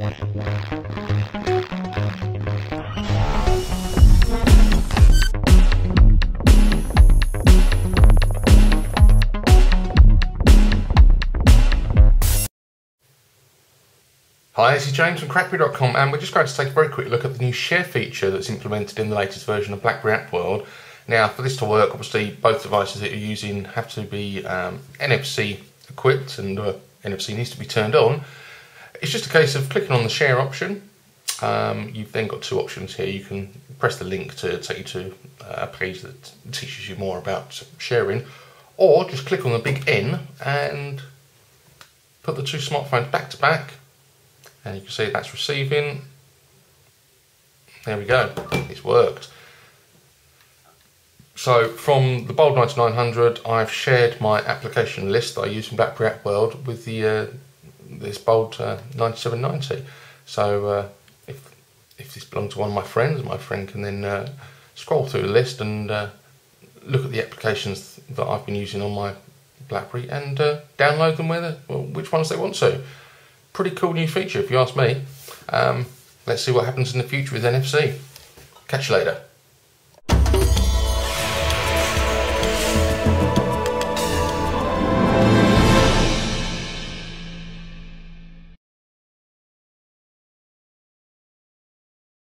Hi, this is James from CrackBerry.com, and we're just going to take a very quick look at the new share feature that's implemented in the latest version of BlackBerry App World. Now, for this to work, obviously both devices that you're using have to be NFC equipped, and NFC needs to be turned on. It's just a case of clicking on the share option. You've then got two options here. You can press the link to take you to a page that teaches you more about sharing, or just click on the big N and put the two smartphones back to back, and you can see that's receiving. There we go, it's worked. So from the Bold 9900, I've shared my application list that I use in BlackBerry App World with the this Bolt 9790. So if this belonged to one of my friends, my friend can then scroll through the list and look at the applications that I've been using on my BlackBerry and download them which ones they want to. Pretty cool new feature if you ask me. Let's see what happens in the future with NFC. Catch you later.